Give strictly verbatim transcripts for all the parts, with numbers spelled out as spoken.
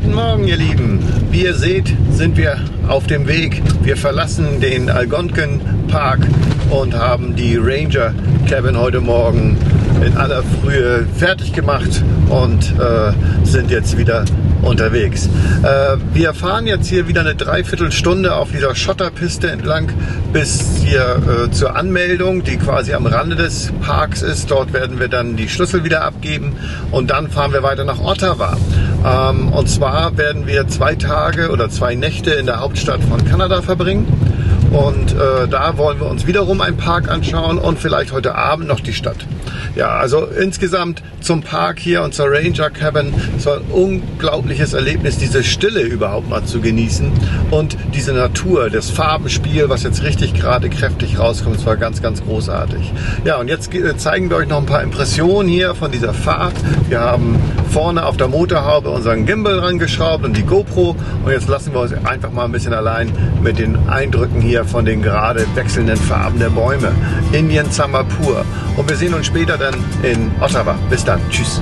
Guten Morgen, ihr Lieben. Wie ihr seht, sind wir auf dem Weg. Wir verlassen den Algonquin Park und haben die Ranger Cabin heute Morgen in aller Frühe fertig gemacht und äh, sind jetzt wieder unterwegs. Äh, wir fahren jetzt hier wieder eine Dreiviertelstunde auf dieser Schotterpiste entlang bis hier äh, zur Anmeldung, die quasi am Rande des Parks ist. Dort werden wir dann die Schlüssel wieder abgeben und dann fahren wir weiter nach Ottawa. Ähm, und zwar werden wir zwei Tage oder zwei Nächte in der Hauptstadt von Kanada verbringen. Und äh, da wollen wir uns wiederum einen Park anschauen und vielleicht heute Abend noch die Stadt. Ja, also insgesamt zum Park hier und zur Ranger Cabin, es war ein unglaubliches Erlebnis, diese Stille überhaupt mal zu genießen und diese Natur, das Farbenspiel, was jetzt richtig gerade kräftig rauskommt, es war ganz, ganz großartig. Ja, und jetzt zeigen wir euch noch ein paar Impressionen hier von dieser Fahrt. Wir haben vorne auf der Motorhaube unseren Gimbal rangeschraubt und die GoPro und jetzt lassen wir uns einfach mal ein bisschen allein mit den Eindrücken hier von den gerade wechselnden Farben der Bäume. Indian Summer pur. Und wir sehen uns später dann in Ottawa. Bis dann. Tschüss.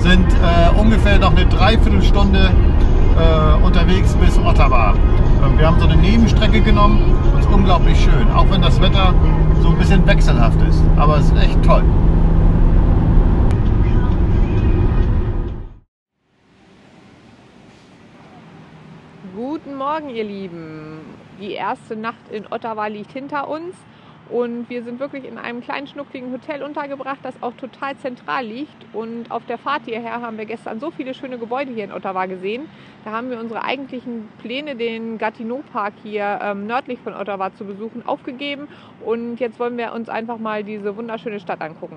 Sind äh, ungefähr noch eine Dreiviertelstunde äh, unterwegs bis Ottawa. Äh, wir haben so eine Nebenstrecke genommen und es ist unglaublich schön, auch wenn das Wetter so ein bisschen wechselhaft ist. Aber es ist echt toll. Guten Morgen, ihr Lieben. Die erste Nacht in Ottawa liegt hinter uns. Und wir sind wirklich in einem kleinen, schnuckligen Hotel untergebracht, das auch total zentral liegt. Und auf der Fahrt hierher haben wir gestern so viele schöne Gebäude hier in Ottawa gesehen. Da haben wir unsere eigentlichen Pläne, den Gatineau Park hier ähm, nördlich von Ottawa zu besuchen, aufgegeben. Und jetzt wollen wir uns einfach mal diese wunderschöne Stadt angucken.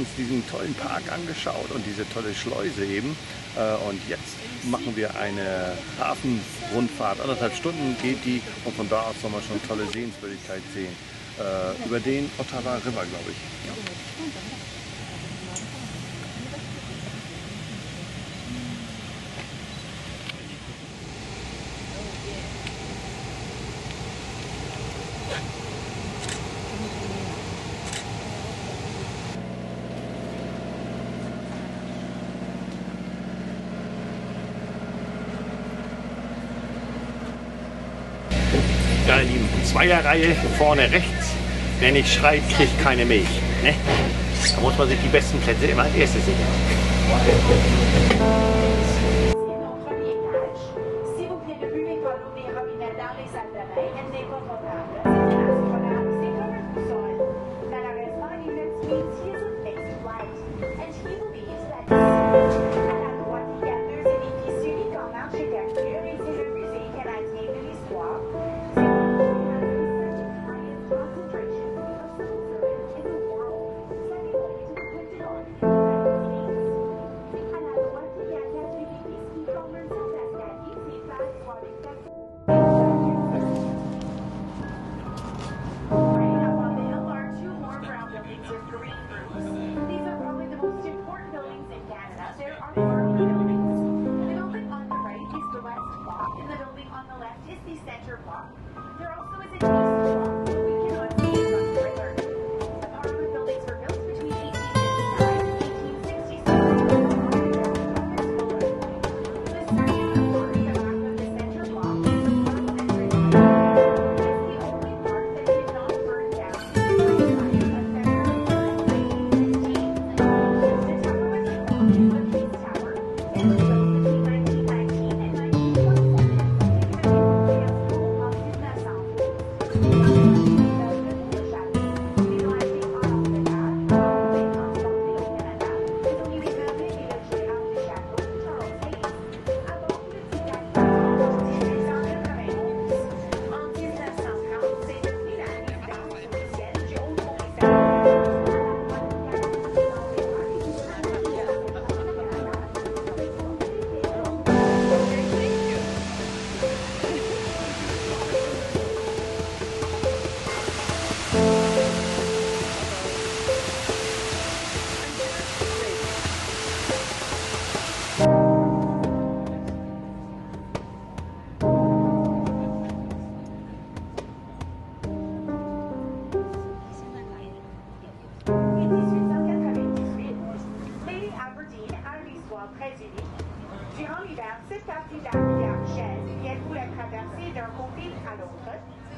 uns diesen tollen Park angeschaut und diese tolle Schleuse eben. Und jetzt machen wir eine Hafenrundfahrt. Anderthalb Stunden geht die und von da aus soll man schon tolle Sehenswürdigkeit sehen. Über den Ottawa River, glaube ich. Ja. Meine Lieben, Zweierreihe vorne rechts, wer nicht schreit, kriegt keine Milch. Ne? Da muss man sich die besten Plätze immer als erstes sichern.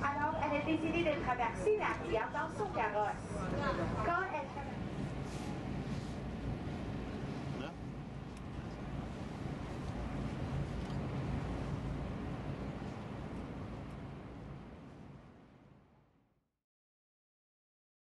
Alors, elle a décidé de traverser la rivière dans son carrosse. Quand elle